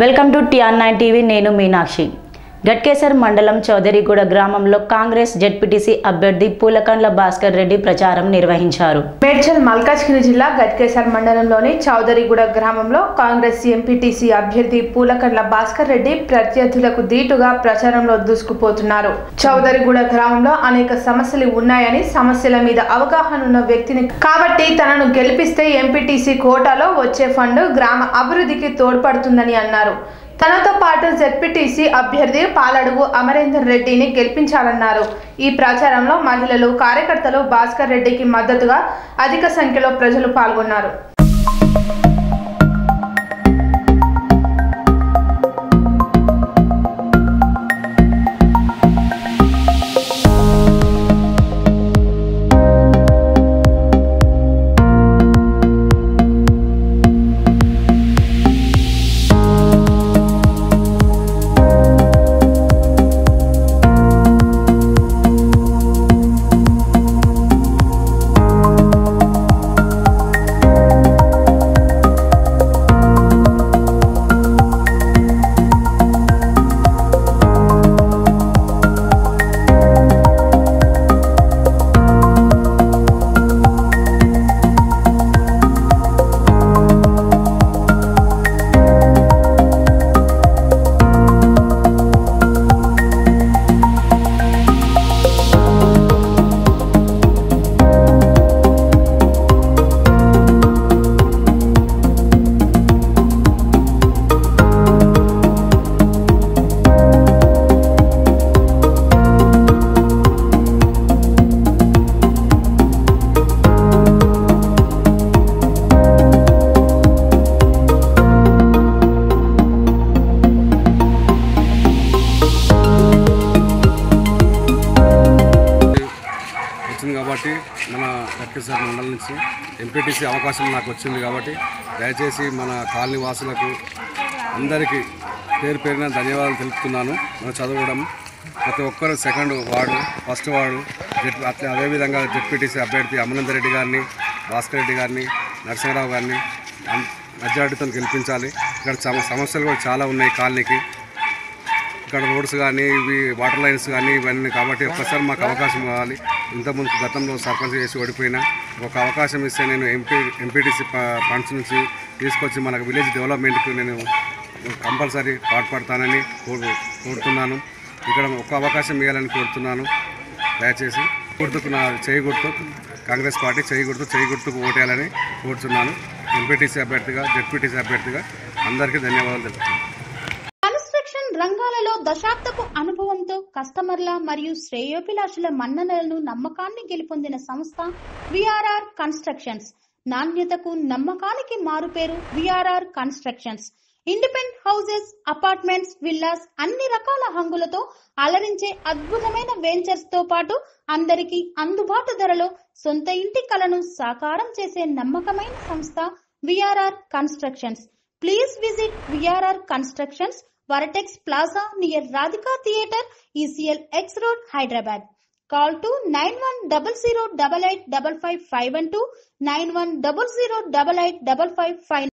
Welcome to TR9 TV నేను మీనాక్షి గట్కేసర్ మండలం చౌదరిగూడ గ్రామంలో కాంగ్రెస్ జెడ్పీటీసీ అభ్యర్థి పూలకండ్ల భాస్కర్ రెడ్డి ప్రచారం నిర్వహించారు. మేడ్చల్ మల్కాజ్గిరి జిల్లా గట్కేసర్ మండలంలోని చౌదరిగూడ గ్రామంలో కాంగ్రెస్ ఎంపీటీసీ అభ్యర్థి పూలకండ్ల భాస్కర్ రెడ్డి ప్రత్యర్థులకు దీటుగా ప్రచారంలో దూసుకుపోతున్నారు. చౌదరిగూడ గ్రామంలో అనేక సమస్యలు ఉన్నాయని, సమస్యల మీద అవగాహన ఉన్న వ్యక్తిని కాబట్టి తనను గెలిపిస్తే ఎంపీటీసీ కోటాలో వచ్చే ఫండ్ గ్రామ అభివృద్ధికి తోడ్పడుతుందని అన్నారు. తనతో పాటు జెడ్పీటీసీ అభ్యర్థి పాలడుగు అమరేందర్ రెడ్డిని గెలిపించాలన్నారు. ఈ ప్రచారంలో మహిళలు, కార్యకర్తలు భాస్కర్ రెడ్డికి మద్దతుగా అధిక సంఖ్యలో ప్రజలు పాల్గొన్నారు. కాబట్టి మన గట్కేసర్ మండలం నుంచి ఎంపీటీసీ అవకాశం నాకు వచ్చింది కాబట్టి దయచేసి మన కాలనీ వాసులకు అందరికీ పేరు పేరున ధన్యవాదాలు తెలుపుతున్నాను. మనం చదవడం ప్రతి ఒక్కరు సెకండ్ వార్డు, ఫస్ట్ వార్డు అట్లా అదేవిధంగా జెడ్పీటీసీ అభ్యర్థి అమరేందర్ రెడ్డి గారిని, భాస్కర్ రెడ్డి గారిని, నరసింహరావు గారిని మెజార్టీతో గెలిపించాలి. ఇక్కడ సమస్యలు కూడా చాలా ఉన్నాయి కాలనీకి. ఇక్కడ రోడ్స్ కానీ, ఇవి వాటర్ లైన్స్ కానీ ఇవన్నీ, కాబట్టి ఒక్కసారి మాకు అవకాశం ఇవ్వాలి. ఇంతకుముందు గతంలో సర్పంచ్ చేసి ఓడిపోయినా ఒక అవకాశం ఇస్తే నేను ఎంపీటీసీ ఫండ్స్ నుంచి తీసుకొచ్చి మనకు విలేజ్ డెవలప్మెంట్కి నేను కంపల్సరీ పాటుపడతానని కోరుతున్నాను. ఇక్కడ ఒక్క అవకాశం ఇవ్వాలని కోరుతున్నాను. దయచేసి గుర్తుకు నా చేయగుర్తు కాంగ్రెస్ పార్టీ చేయగుర్తుకు ఓటేయాలని కోరుతున్నాను. ఎంపీటీసీ అభ్యర్థిగా, జెడ్పీటీసీ అభ్యర్థిగా అందరికీ ధన్యవాదాలు తెలుపుతున్నాను. రంగాలలో దశాబ్దపు అనుభవంతో కస్టమర్ల మరియు శ్రేయోభిలాషుల మన్ననలను, నమ్మకాన్ని గెలుపొందిన సంస్థ VRR కన్స్ట్రక్షన్స్. నాణ్యతకు నమ్మకానికి మారుపేరు VRR constructions. Independent houses, apartments, villas అన్ని రకాల హంగులతో అలరించే అద్భుతమైన వెంచర్స్ తో పాటు అందరికీ అందుబాటు ధరలో సొంత ఇంటి కలను సాకారం చేసే నమ్మకమైన సంస్థ VRR constructions. Please visit VRR constructions, Vortex Plaza near Radhika Theatre, ECL X Road, Hyderabad. Call to 9100885512, 91008855.